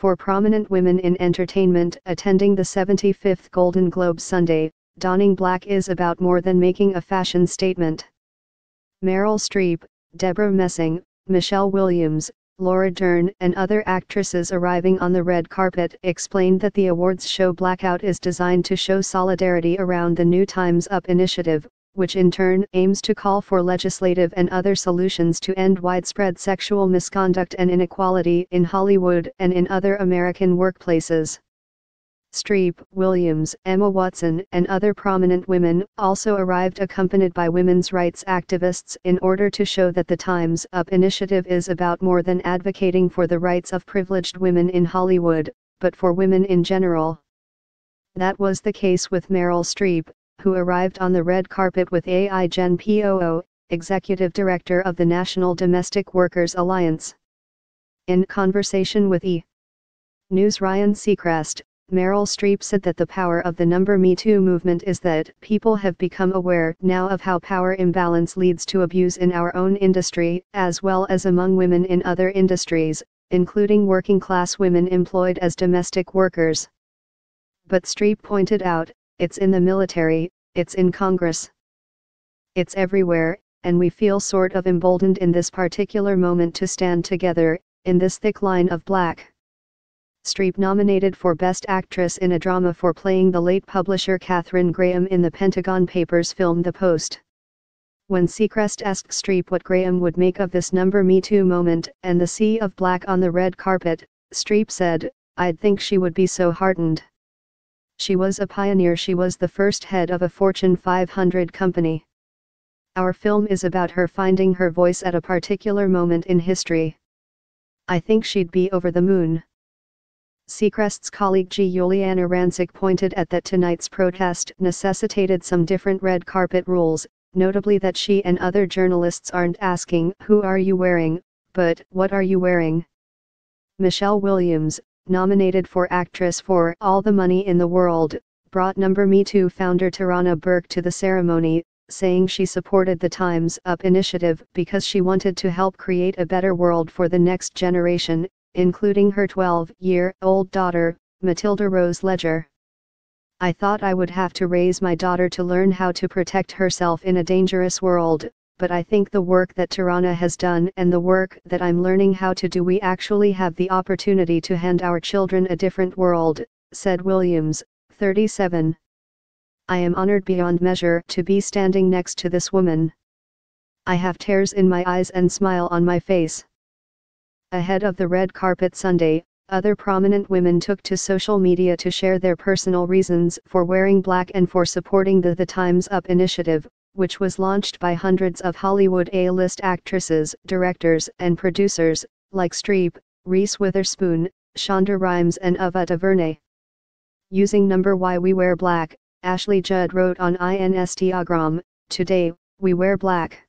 for prominent women in entertainment attending the 75th Golden Globes Sunday, donning black is about more than making a fashion statement. Meryl Streep, Deborah Messing, Michelle Williams, Laura Dern and other actresses arriving on the red carpet explained that the awards show Blackout is designed to show solidarity around the New Time's Up initiative, which in turn aims to call for legislative and other solutions to end widespread sexual misconduct and inequality in Hollywood and in other American workplaces. Streep, Williams, Emma Watson and other prominent women also arrived accompanied by women's rights activists in order to show that the Time's Up initiative is about more than advocating for the rights of privileged women in Hollywood, but for women in general. That was the case with Meryl Streep, who arrived on the red carpet with AI Gen POO, Executive Director of the National Domestic Workers Alliance. In conversation with E! News Ryan Seacrest, Meryl Streep said that the power of the #MeToo movement is that people have become aware now of how power imbalance leads to abuse in our own industry, as well as among women in other industries, including working-class women employed as domestic workers. But Streep pointed out, it's in the military, it's in Congress. It's everywhere, and we feel sort of emboldened in this particular moment to stand together, in this thick line of black. Streep nominated for Best Actress in a Drama for playing the late publisher Katherine Graham in the Pentagon Papers film The Post. When Seacrest asked Streep what Graham would make of this #MeToo moment and the sea of black on the red carpet, Streep said, "I'd think she would be so heartened. She was a pioneer. She was the first head of a Fortune 500 company. Our film is about her finding her voice at a particular moment in history. I think she'd be over the moon." Seacrest's colleague G. Juliana Rancic pointed out that tonight's protest necessitated some different red carpet rules, notably that she and other journalists aren't asking "Who are you wearing?" but "What are you wearing?" Michelle Williams, nominated for Actress for All the Money in the World, brought #MeToo founder Tarana Burke to the ceremony, saying she supported the Time's Up initiative because she wanted to help create a better world for the next generation, including her 12-year-old daughter, Matilda Rose Ledger. "I thought I would have to raise my daughter to learn how to protect herself in a dangerous world, but I think the work that Tarana has done and the work that I'm learning how to do, we actually have the opportunity to hand our children a different world," said Williams, 37. "I am honored beyond measure to be standing next to this woman. I have tears in my eyes and smile on my face." Ahead of the red carpet Sunday, other prominent women took to social media to share their personal reasons for wearing black and for supporting the Time's Up initiative, which was launched by hundreds of Hollywood A-list actresses, directors and producers, like Streep, Reese Witherspoon, Shonda Rhimes and Ava DuVernay. Using #WhyWeWearBlack, Ashley Judd wrote on Instagram, "Today, we wear black.